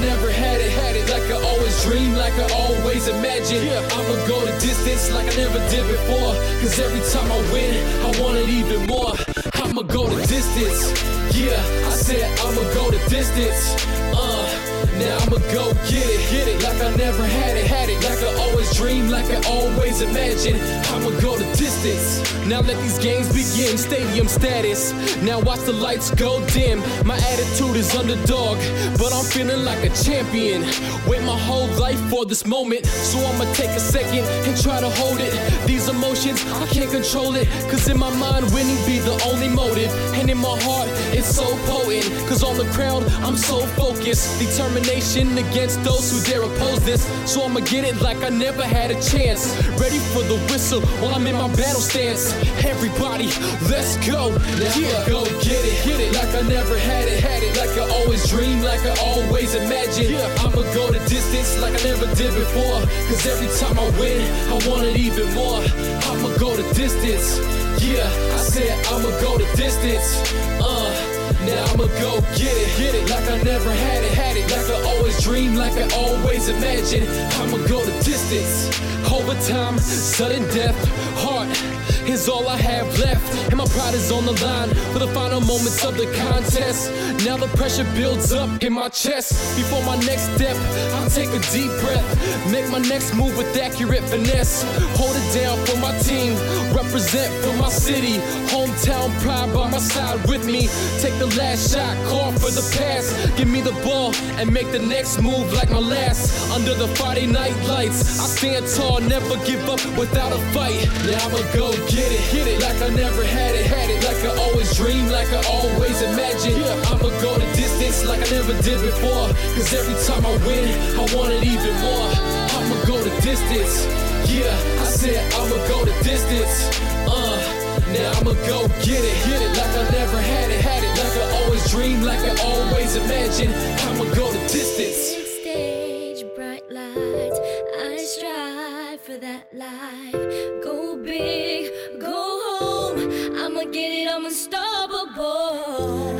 never had it like I always dreamed, like I always imagined. I'ma go the distance like I never did before, cause every time I win, I want it even more. I'ma go the distance, yeah, I said I'ma go the distance. Now I'ma go get it, like I never had it, like I always dreamed, like I always imagined. I'ma go the distance. Now let these games begin, stadium status. Now watch the lights go dim. My attitude is underdog, but I'm feeling like a champion. Wait my whole life for this moment, so I'ma take a second and try to hold it. These emotions, I can't control it, cause in my mind winning be the only motive, and in my heart it's so potent, cause on the crowd I'm so focused, determined against those who dare oppose this. So I'ma get it like I never had a chance. Ready for the whistle while I'm in my battle stance. Everybody, let's go. Yeah, go get it, like I never had it, like I always dreamed, like I always imagined. I'ma go the distance like I never did before, cause every time I win, I want it even more. I'ma go the distance. Yeah, I said I'ma go the distance. Now I'ma go get it, like I never had it, like I always dreamed, like I always imagined. I'ma go the distance. Overtime, sudden death, heart is all I have left, and my pride is on the line for the final moments of the contest. Now the pressure builds up in my chest. Before my next step, I'll take a deep breath, make my next move with accurate finesse. Hold it down for my team, represent for my city, hometown pride by my side with me. Take the last shot, call for the pass, give me the ball and make the next move like my last. Under the Friday night lights, I stand tall, never give up without a fight. Now I'ma go get it, like I never had it, like I always dreamed, like I always imagined. I'ma go the distance like I never did before, cause every time I win, I want it even more. I'ma go the distance, yeah, I said I'ma go the distance. Now I'ma go get it, like I never had it, like I always dreamed, like I always imagined. I'ma go the distance. Big stage, bright lights, I strive for that life. Go big, go home, I'ma get it, I'm unstoppable.